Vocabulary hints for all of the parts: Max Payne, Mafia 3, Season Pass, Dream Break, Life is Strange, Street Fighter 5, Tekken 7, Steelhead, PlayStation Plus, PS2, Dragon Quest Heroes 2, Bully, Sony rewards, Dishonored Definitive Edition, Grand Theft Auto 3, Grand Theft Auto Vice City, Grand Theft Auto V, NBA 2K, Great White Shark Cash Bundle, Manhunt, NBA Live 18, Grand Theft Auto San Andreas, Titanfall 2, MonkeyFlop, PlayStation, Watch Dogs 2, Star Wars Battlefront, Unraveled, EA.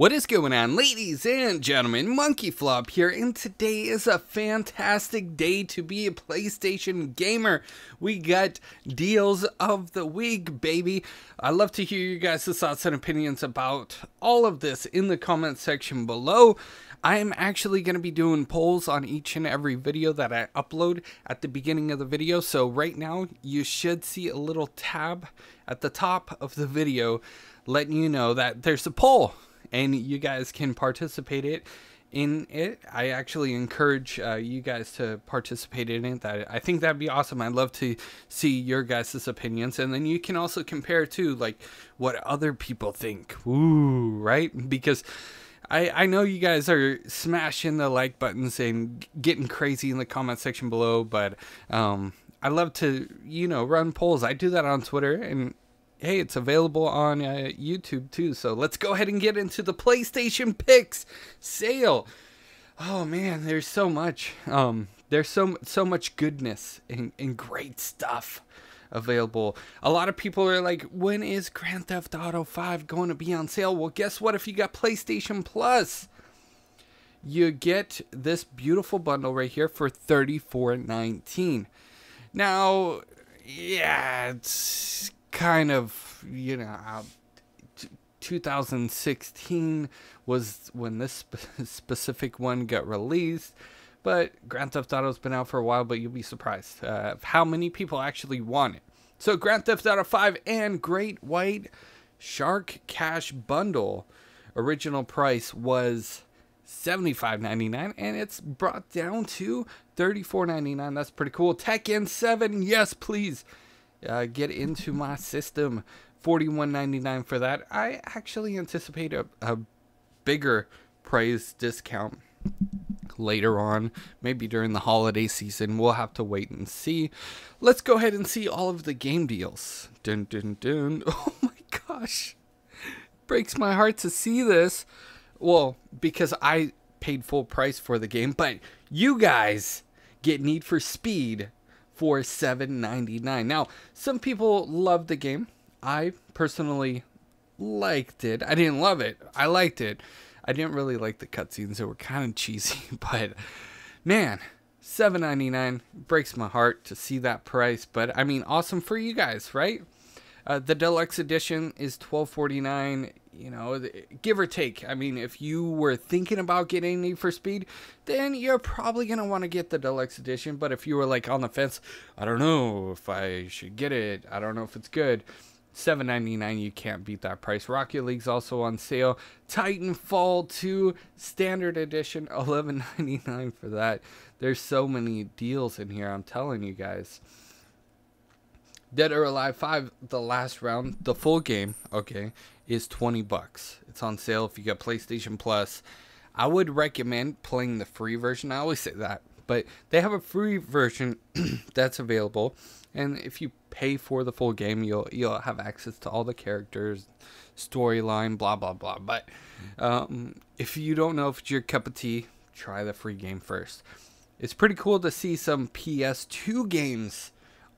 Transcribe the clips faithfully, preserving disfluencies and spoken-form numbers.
What is going on, ladies and gentlemen? MonkeyFlop here, and today is a fantastic day to be a PlayStation gamer. We got deals of the week, baby. I'd love to hear you guys' thoughts and opinions about all of this in the comment section below. I am actually going to be doing polls on each and every video that I upload at the beginning of the video. So right now, you should see a little tab at the top of the video letting you know that there's a poll, and you guys can participate it in it. I actually encourage uh, you guys to participate in it. That I think that'd be awesome. I'd love to see your guys' opinions, and then you can also compare to like what other people think. Ooh, right? Because I, I know you guys are smashing the like buttons and getting crazy in the comment section below, but um, I love to, you know, run polls. I do that on Twitter, and hey, it's available on uh, YouTube too. So let's go ahead and get into the PlayStation Picks sale. Oh man, there's so much. Um, there's so so much goodness and, and great stuff available. A lot of people are like, when is Grand Theft Auto five going to be on sale? Well, guess what? If you got PlayStation Plus, you get this beautiful bundle right here for thirty-four ninety-nine. Now, yeah, it's kind of, you know, two thousand sixteen was when this spe specific one got released, but Grand Theft Auto's been out for a while, but you'll be surprised uh, how many people actually want it. So Grand Theft Auto five and Great White Shark Cash Bundle original price was seventy-five ninety-nine, and it's brought down to thirty-four ninety-nine. That's pretty cool. Tekken seven, yes please. Uh, get into my system, forty-one ninety-nine for that. I actually anticipate a, a bigger price discount later on, maybe during the holiday season. We'll have to wait and see. Let's go ahead and see all of the game deals. Dun dun dun. Oh my gosh, breaks my heart to see this. Well, because I paid full price for the game, but you guys get Need for Speed for seven ninety-nine. Now, some people love the game. I personally liked it. I didn't love it. I liked it. I didn't really like the cutscenes. They were kind of cheesy, but man, seven ninety-nine breaks my heart to see that price. But I mean, awesome for you guys, right? Uh, the deluxe edition is twelve forty-nine. You know, give or take. I mean, if you were thinking about getting Need for Speed, then you're probably going to want to get the deluxe edition. But if you were like on the fence, I don't know if I should get it, I don't know if it's good, seven ninety-nine, you can't beat that price. Rocket League's also on sale. Titanfall two Standard Edition, eleven ninety-nine for that. There's so many deals in here, I'm telling you guys. Dead or Alive five, the last round, the full game, okay, is twenty bucks. It's on sale if you got PlayStation Plus. I would recommend playing the free version. I always say that, but they have a free version that's available, and if you pay for the full game, you'll you'll have access to all the characters, storyline, blah blah blah. But um, if you don't know if it's your cup of tea, try the free game first. It's pretty cool to see some P S two games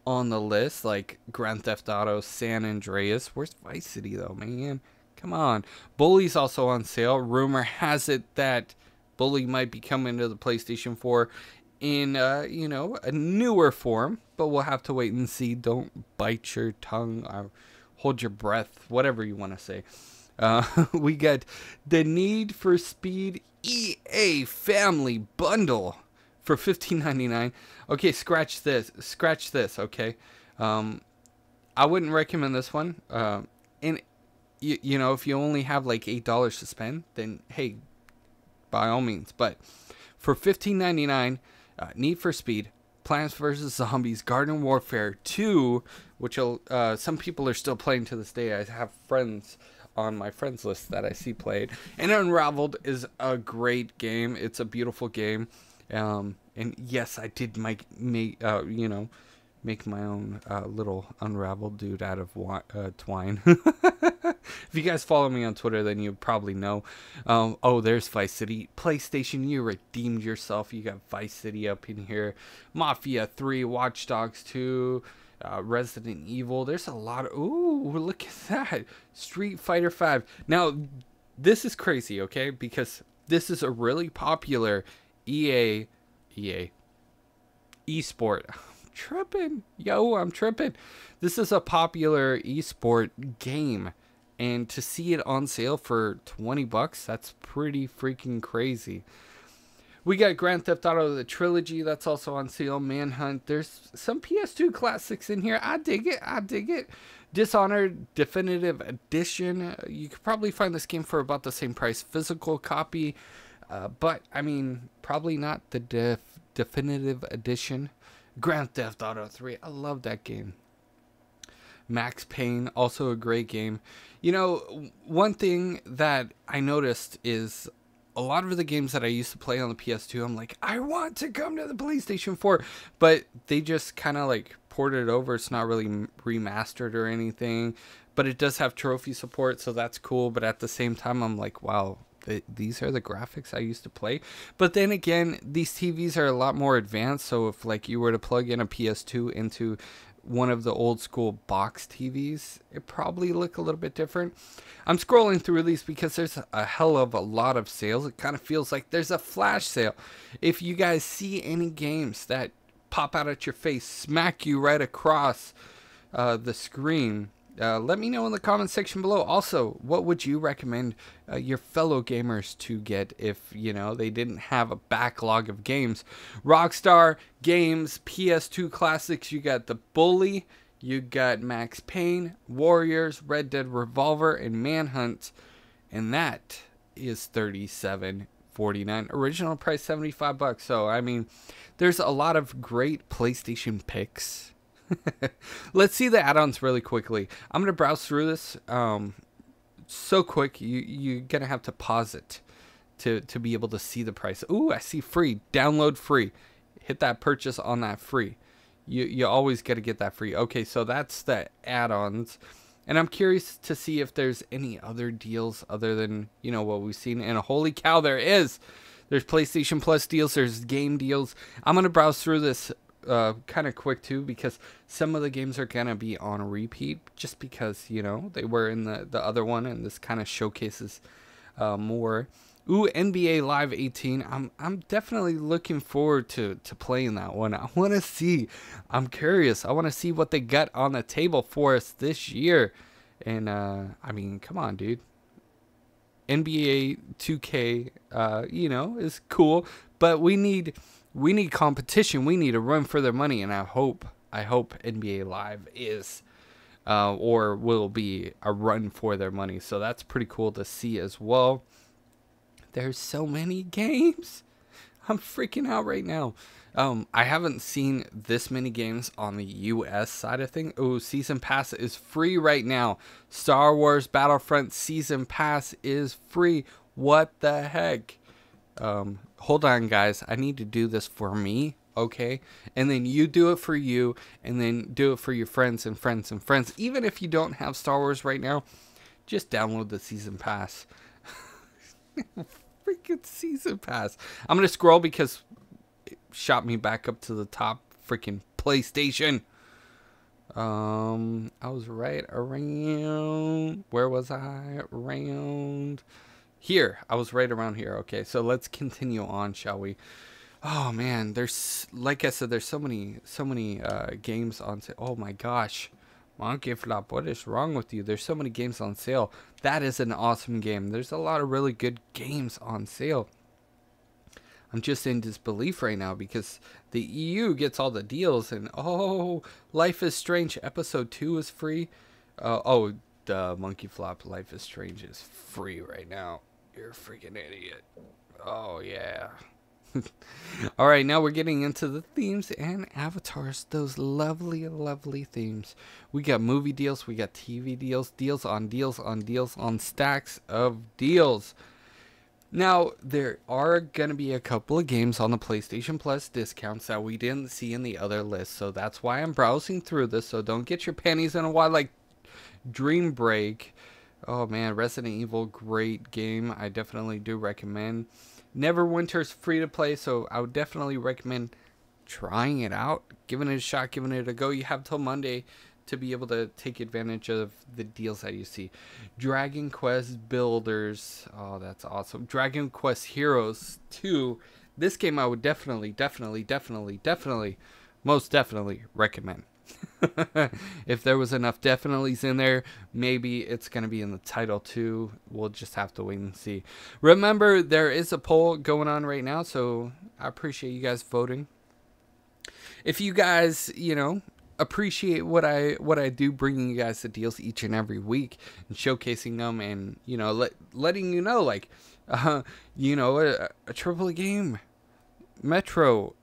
on the list, like Grand Theft Auto San Andreas. Where's Vice City though, man? Come on. Bully's also on sale. Rumor has it that Bully might be coming to the PlayStation four in uh, you know, a newer form, but we'll have to wait and see. Don't bite your tongue or hold your breath, whatever you want to say. Uh, we got the Need for Speed E A Family Bundle for fifteen ninety-nine. Okay, scratch this. Scratch this, okay? Um, I wouldn't recommend this one. Uh, and, you, you know, if you only have like eight dollars to spend, then, hey, by all means. But for fifteen ninety-nine, uh, Need for Speed, Plants vs Zombies Garden Warfare two, which uh, some people are still playing to this day. I have friends on my friends list that I see played. And Unraveled is a great game. It's a beautiful game. Um, and yes, I did make, make uh, you know, make my own uh, little Unraveled dude out of uh, twine. If you guys follow me on Twitter, then you probably know. Um, oh, there's Vice City. PlayStation, you redeemed yourself. You got Vice City up in here. Mafia three, Watch Dogs two, uh, Resident Evil. There's a lot of, ooh, look at that. Street Fighter five. Now, This is crazy, okay? Because this is a really popular E A, E A, esport. I'm tripping. Yo, I'm tripping. This is a popular esport game. And to see it on sale for twenty bucks, that's pretty freaking crazy. We got Grand Theft Auto the trilogy, that's also on sale. Manhunt, there's some P S two classics in here. I dig it, I dig it. Dishonored Definitive Edition, you could probably find this game for about the same price physical copy, uh, but I mean, probably not the def Definitive Edition. Grand Theft Auto three, I love that game. Max Payne, also a great game. You know, one thing that I noticed is a lot of the games that I used to play on the P S two, I'm like, I want to come to the PlayStation four, but they just kind of like ported it over. It's not really remastered or anything, but it does have trophy support, so that's cool. But at the same time, I'm like, wow, th these are the graphics I used to play. But then again, these T Vs are a lot more advanced, so if like you were to plug in a P S two into one of the old school box T Vs, it probably look a little bit different. I'm scrolling through these because there's a hell of a lot of sales. It kind of feels like there's a flash sale. If you guys see any games that pop out at your face, smack you right across uh, the screen, uh, let me know in the comment section below. Also, what would you recommend uh, your fellow gamers to get if, you know, they didn't have a backlog of games? Rockstar Games, P S two classics, you got the Bully, you got Max Payne, Warriors, Red Dead Revolver, and Manhunt. And that is thirty-seven forty-nine. Original price seventy-five bucks. So, I mean, there's a lot of great PlayStation picks. Let's see the add-ons really quickly. I'm going to browse through this um, so quick, you, you're going to have to pause it to, to be able to see the price. Ooh, I see free. Download free. Hit that purchase on that free. You, you always got to get that free. Okay, so that's the add-ons. And I'm curious to see if there's any other deals other than, you know, what we've seen. And holy cow, there is. There's PlayStation Plus deals. There's game deals. I'm going to browse through this Uh, kind of quick too, because some of the games are gonna be on repeat just because, you know, they were in the the other one, and this kind of showcases uh, more. Ooh, N B A Live eighteen. I'm I'm definitely looking forward to to playing that one. I want to see. I'm curious. I want to see what they got on the table for us this year. And uh, I mean, come on, dude. N B A two K, uh, you know, is cool, but we need. We need competition. We need a run for their money, and I hope, I hope N B A Live is, uh, or will be a run for their money. So that's pretty cool to see as well. There's so many games. I'm freaking out right now. Um, I haven't seen this many games on the U S side of things. Oh, Season Pass is free right now. Star Wars Battlefront Season Pass is free. What the heck? Um, hold on, guys. I need to do this for me, okay? And then you do it for you, and then do it for your friends and friends and friends. Even if you don't have Star Wars right now, just download the Season Pass. Freaking Season Pass. I'm going to scroll because it shot me back up to the top. Freaking PlayStation. Um, I was right around... Where was I? Around... Here, I was right around here. Okay, so let's continue on, shall we? Oh man, there's, like I said, there's so many, so many uh, games on sale. Oh my gosh, MonkeyFlop, what is wrong with you? There's so many games on sale. That is an awesome game. There's a lot of really good games on sale. I'm just in disbelief right now because the E U gets all the deals, and oh, Life is Strange Episode two is free. Uh, oh, the MonkeyFlop Life is Strange is free right now. You're a freaking idiot. Oh, yeah. All right, now we're getting into the themes and avatars. Those lovely, lovely themes. We got movie deals. We got T V deals. Deals on deals on deals on stacks of deals. Now, there are going to be a couple of games on the PlayStation Plus discounts that we didn't see in the other list. So that's why I'm browsing through this. So don't get your panties in a wad like Dream Break. Oh man, Resident Evil, great game. I definitely do recommend. Neverwinter's free to play, so I would definitely recommend trying it out, giving it a shot, giving it a go. You have till Monday to be able to take advantage of the deals that you see. Dragon Quest Builders. Oh, that's awesome. Dragon Quest Heroes two. This game I would definitely, definitely, definitely, definitely, most definitely recommend. If there was enough definitelys in there, maybe it's going to be in the title too. We'll just have to wait and see. Remember, there is a poll going on right now, so I appreciate you guys voting. If you guys, you know, appreciate what I what I do, bringing you guys the deals each and every week and showcasing them, and you know, let, letting you know, like, uh, you know, a, a triple A game, Metro,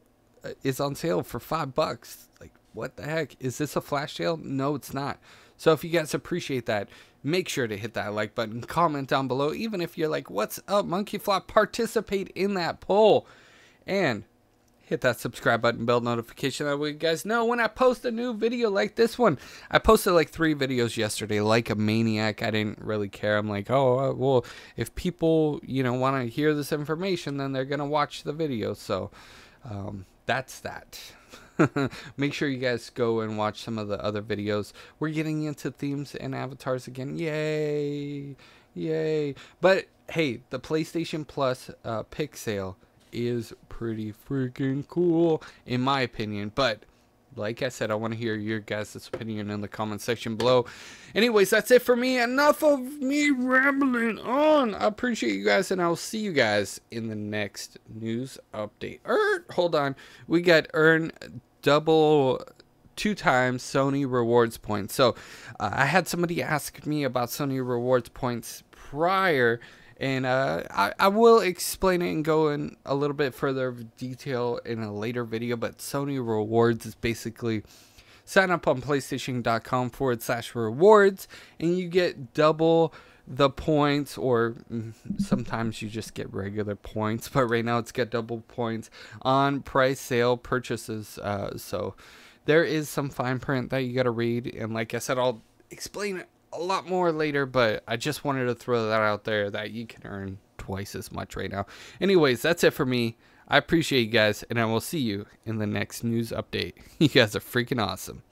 is on sale for five bucks. Like, what the heck? Is this a flash sale? No, it's not. So if you guys appreciate that, make sure to hit that like button, comment down below. Even if you're like, what's up, MonkeyFlop? Participate in that poll. And hit that subscribe button, bell notification. That way you guys know when I post a new video like this one. I posted like three videos yesterday like a maniac. I didn't really care. I'm like, oh, well, if people, you know, want to hear this information, then they're going to watch the video. So um, that's that. Make sure you guys go and watch some of the other videos. We're getting into themes and avatars again. Yay. Yay. But, hey, the PlayStation Plus uh, pick sale is pretty freaking cool in my opinion, but like I said, I want to hear your guys' opinion in the comment section below. Anyways, that's it for me. Enough of me rambling on. I appreciate you guys, and I'll see you guys in the next news update. Er, hold on, we got earn double two times Sony rewards points. So uh, I had somebody ask me about Sony rewards points prior. And uh, I, I will explain it and go in a little bit further detail in a later video. But Sony rewards is basically sign up on PlayStation.com forward slash rewards. And you get double the points, or sometimes you just get regular points. But right now it's got double points on price sale purchases. Uh, so there is some fine print that you got to read. And like I said, I'll explain it a lot more later, but I just wanted to throw that out there that you can earn twice as much right now. Anyways, that's it for me. I appreciate you guys, and I will see you in the next news update. You guys are freaking awesome.